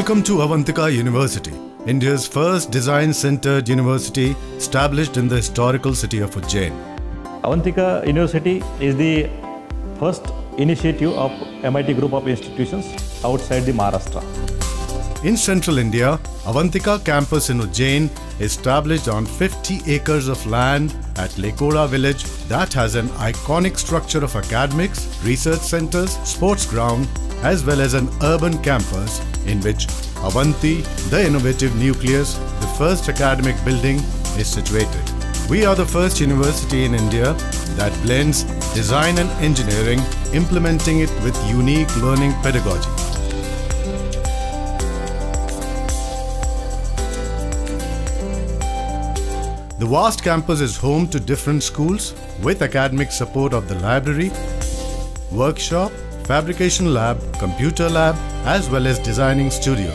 Welcome to Avantika University, India's first design-centered university established in the historical city of Ujjain. Avantika University is the first initiative of MIT group of institutions outside the Maharashtra. In central India, Avantika campus in Ujjain established on 50 acres of land at Lekora village that has an iconic structure of academics, research centers, sports ground as well as an urban campus in which Avanti, the innovative nucleus, the first academic building is situated. We are the first university in India that blends design and engineering, implementing it with unique learning pedagogy. The vast campus is home to different schools with academic support of the library, workshop, fabrication lab, computer lab as well as designing studio.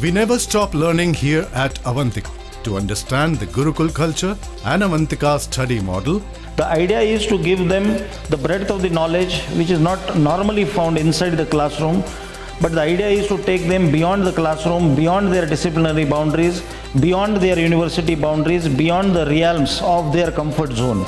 We never stop learning here at Avantika to understand the Gurukul culture and Avantika's study model. The idea is to give them the breadth of the knowledge which is not normally found inside the classroom, but the idea is to take them beyond the classroom, beyond their disciplinary boundaries, beyond their university boundaries, beyond the realms of their comfort zone.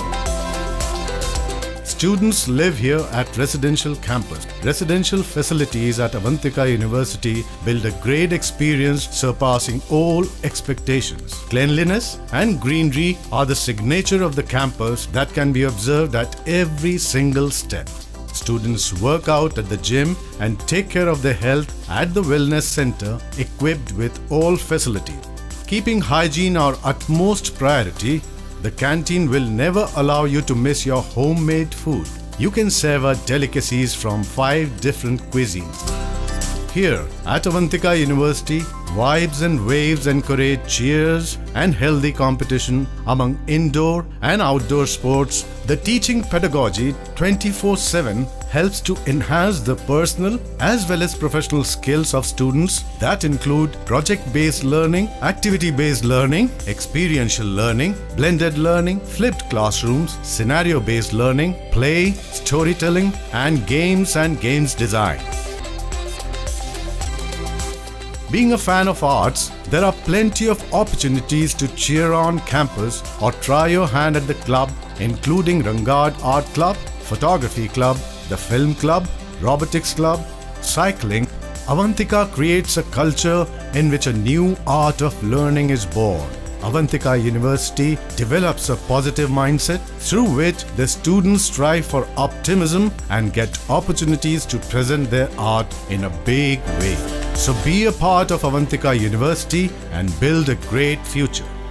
Students live here at residential campus. Residential facilities at Avantika University build a great experience surpassing all expectations. Cleanliness and greenery are the signature of the campus that can be observed at every single step. Students work out at the gym and take care of their health at the wellness center equipped with all facilities. Keeping hygiene our utmost priority, the canteen will never allow you to miss your homemade food. You can savor delicacies from 5 different cuisines. Here at Avantika University, vibes and waves encourage cheers and healthy competition among indoor and outdoor sports. The teaching pedagogy 24/7 helps to enhance the personal as well as professional skills of students that include project-based learning, activity-based learning, experiential learning, blended learning, flipped classrooms, scenario-based learning, play, storytelling, and games design. Being a fan of arts, there are plenty of opportunities to cheer on campus or try your hand at the club, including Rangad Art Club, Photography Club, the Film Club, Robotics Club, Cycling. Avantika creates a culture in which a new art of learning is born. Avantika University develops a positive mindset through which the students strive for optimism and get opportunities to present their art in a big way. So be a part of Avantika University and build a great future.